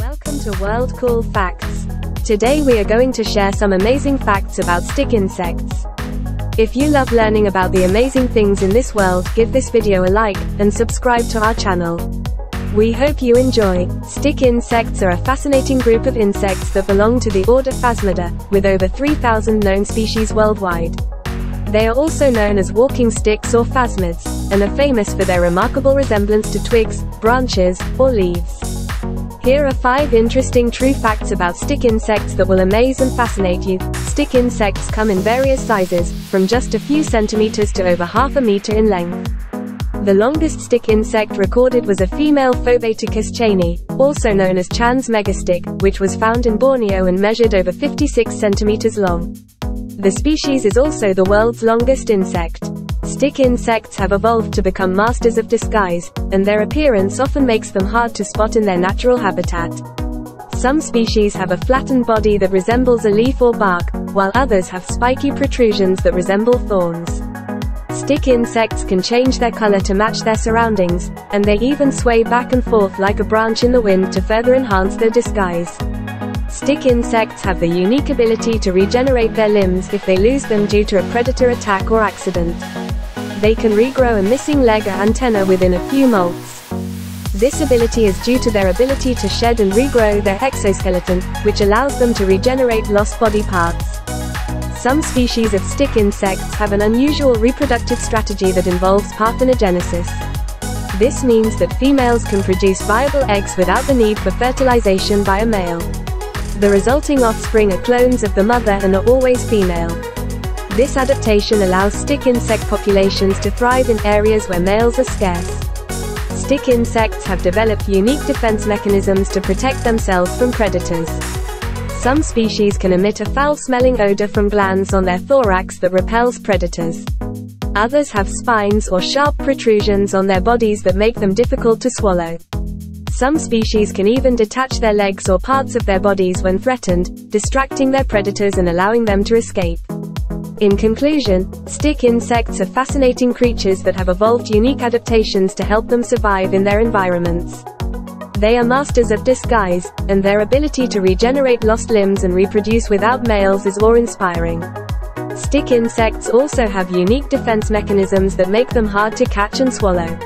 Welcome to World Cool Facts. Today we are going to share some amazing facts about stick insects. If you love learning about the amazing things in this world, give this video a like, and subscribe to our channel. We hope you enjoy. Stick insects are a fascinating group of insects that belong to the order Phasmida, with over 3,000 known species worldwide. They are also known as walking sticks or phasmids, and are famous for their remarkable resemblance to twigs, branches, or leaves. Here are 5 interesting true facts about stick insects that will amaze and fascinate you. Stick insects come in various sizes, from just a few centimeters to over half a meter in length. The longest stick insect recorded was a female Phobaeticus chani, also known as Chan's megastick, which was found in Borneo and measured over 56 centimeters long. The species is also the world's longest insect. Stick insects have evolved to become masters of disguise, and their appearance often makes them hard to spot in their natural habitat. Some species have a flattened body that resembles a leaf or bark, while others have spiky protrusions that resemble thorns. Stick insects can change their color to match their surroundings, and they even sway back and forth like a branch in the wind to further enhance their disguise. Stick insects have the unique ability to regenerate their limbs if they lose them due to a predator attack or accident. They can regrow a missing leg or antenna within a few molts. This ability is due to their ability to shed and regrow their exoskeleton, which allows them to regenerate lost body parts. Some species of stick insects have an unusual reproductive strategy that involves parthenogenesis. This means that females can produce viable eggs without the need for fertilization by a male. The resulting offspring are clones of the mother and are always female. This adaptation allows stick insect populations to thrive in areas where males are scarce. Stick insects have developed unique defense mechanisms to protect themselves from predators. Some species can emit a foul-smelling odor from glands on their thorax that repels predators. Others have spines or sharp protrusions on their bodies that make them difficult to swallow. Some species can even detach their legs or parts of their bodies when threatened, distracting their predators and allowing them to escape. In conclusion, stick insects are fascinating creatures that have evolved unique adaptations to help them survive in their environments. They are masters of disguise, and their ability to regenerate lost limbs and reproduce without males is awe-inspiring. Stick insects also have unique defense mechanisms that make them hard to catch and swallow.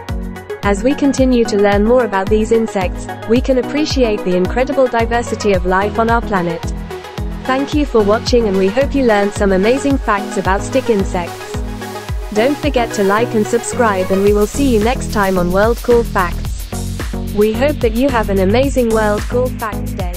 As we continue to learn more about these insects, we can appreciate the incredible diversity of life on our planet. Thank you for watching, and we hope you learned some amazing facts about stick insects. Don't forget to like and subscribe, and we will see you next time on World Cool Facts. We hope that you have an amazing World Cool Facts day.